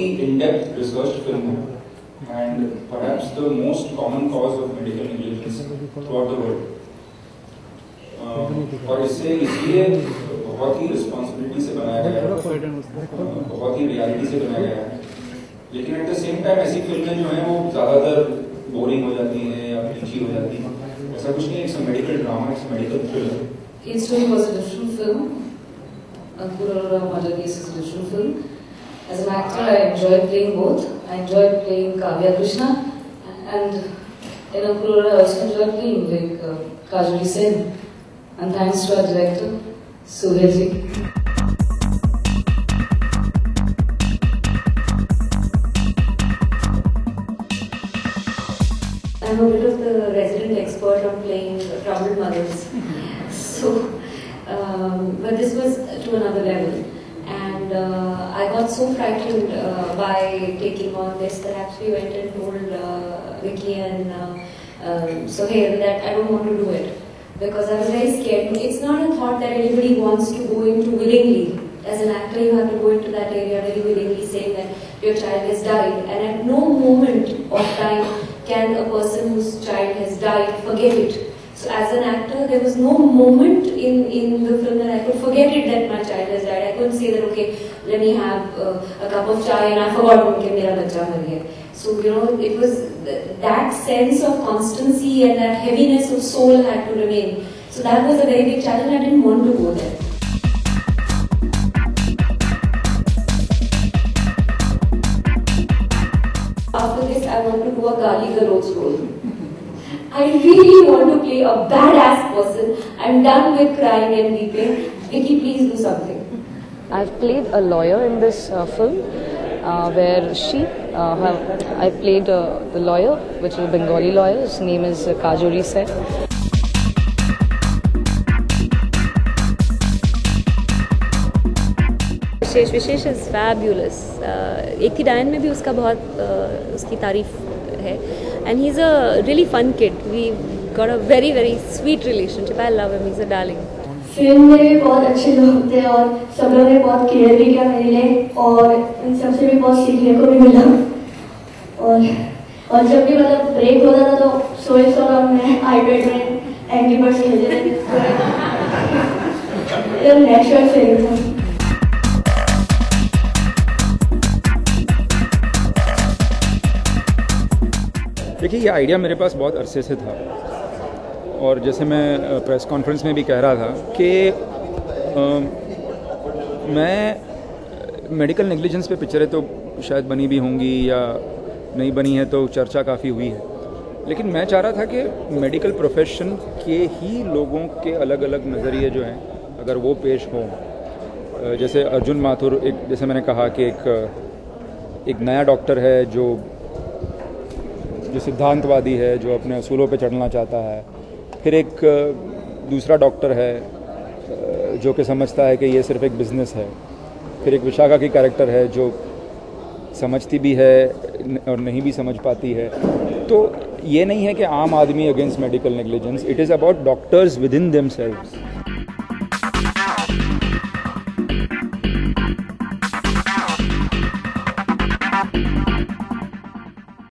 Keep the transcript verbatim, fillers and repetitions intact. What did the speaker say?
ही in-depth researched film है and perhaps the most common cause of medical negligence throughout the world. Uh, और इससे इसलिए बहुत ही responsibility से बनाया गया है, बहुत ही रियलिटी से बनाया गया है, लेकिन एट द सेम टाइम ऐसी फिल्में जो हैं वो ज़्यादातर बोरिंग हो जाती हैं या क्लिची हो जाती हैं. ऐसा कुछ नहीं, एक मेडिकल ड्रामा, एक medical thriller. Ace Stone was a true film. Ankur Arora Murder Case is a true film. As an actor, I enjoyed playing both. I enjoyed playing Kavya Krishna, and in Ankur Arora I also enjoyed playing like uh, Kajori Sen. And thanks to our director, Sohail ji. I'm a bit of the resident expert on playing troubled mothers, so um, but this was to another level, and uh, I got so frightened uh, by taking on this that actually went and told uh, Vicky and uh, um, Sohail that I don't want to do it. Because I was very scared. It's not a thought that anybody wants to go into willingly. As an actor, you have to go into that area very willingly, saying that your child has died, and at no moment of time can a person whose child has died forget it. So, as an actor, there was no moment in in the film that I could forget it that my child has died. I couldn't say that okay, let me have uh, a cup of chai and I forgot that my child has died. So you know, it was th that sense of constancy and that heaviness of soul had to remain. So that was a very big challenge. I didn't want to go there. After this, I want to do a Kali Garoj role. I really want to play a badass person. I'm done with crying and weeping. Vicky, please do something. I've played a lawyer in this uh, film. Uh, where she, uh, her, I played uh, the lawyer, which is a Bengali lawyer. His name is uh, Kajori Sen. Vishesh Vishesh is fabulous. Uh, एक थी डायन में भी उसका बहुत uh, उसकी तारीफ है. And he's a really fun kid. We got a very very sweet relationship. I love him. He's a darling. Film में भी बहुत अच्छे लोग थे और सब लोगों ने बहुत केयर भी किया मेरे लिए और इन सबसे भी बहुत सीखने को भी मिला. और और जब भी मतलब ब्रेक होता था तो सोए सोए और मैं आईपैड में एंग्री बर्ड्स खेलते थे. ये नेचुरल फिल्म था. देखिए, ये आइडिया मेरे पास बहुत अरसे से था और जैसे मैं प्रेस कॉन्फ्रेंस में भी कह रहा था कि आ, मैं मेडिकल नेग्लिजेंस पे पिक्चरें तो शायद बनी भी होंगी या नहीं बनी है तो चर्चा काफ़ी हुई है, लेकिन मैं चाह रहा था कि मेडिकल प्रोफेशन के ही लोगों के अलग अलग नज़रिए जो हैं अगर वो पेश हों. जैसे अर्जुन माथुर, एक जैसे मैंने कहा कि एक एक नया डॉक्टर है जो जो सिद्धांतवादी है, जो अपने असूलों पर चढ़ना चाहता है. फिर एक दूसरा डॉक्टर है जो कि समझता है कि ये सिर्फ एक बिज़नेस है. फिर एक विशाखा की कैरेक्टर है जो समझती भी है और नहीं भी समझ पाती है. तो ये नहीं है कि आम आदमी against medical negligence, it is about doctors with in themselves.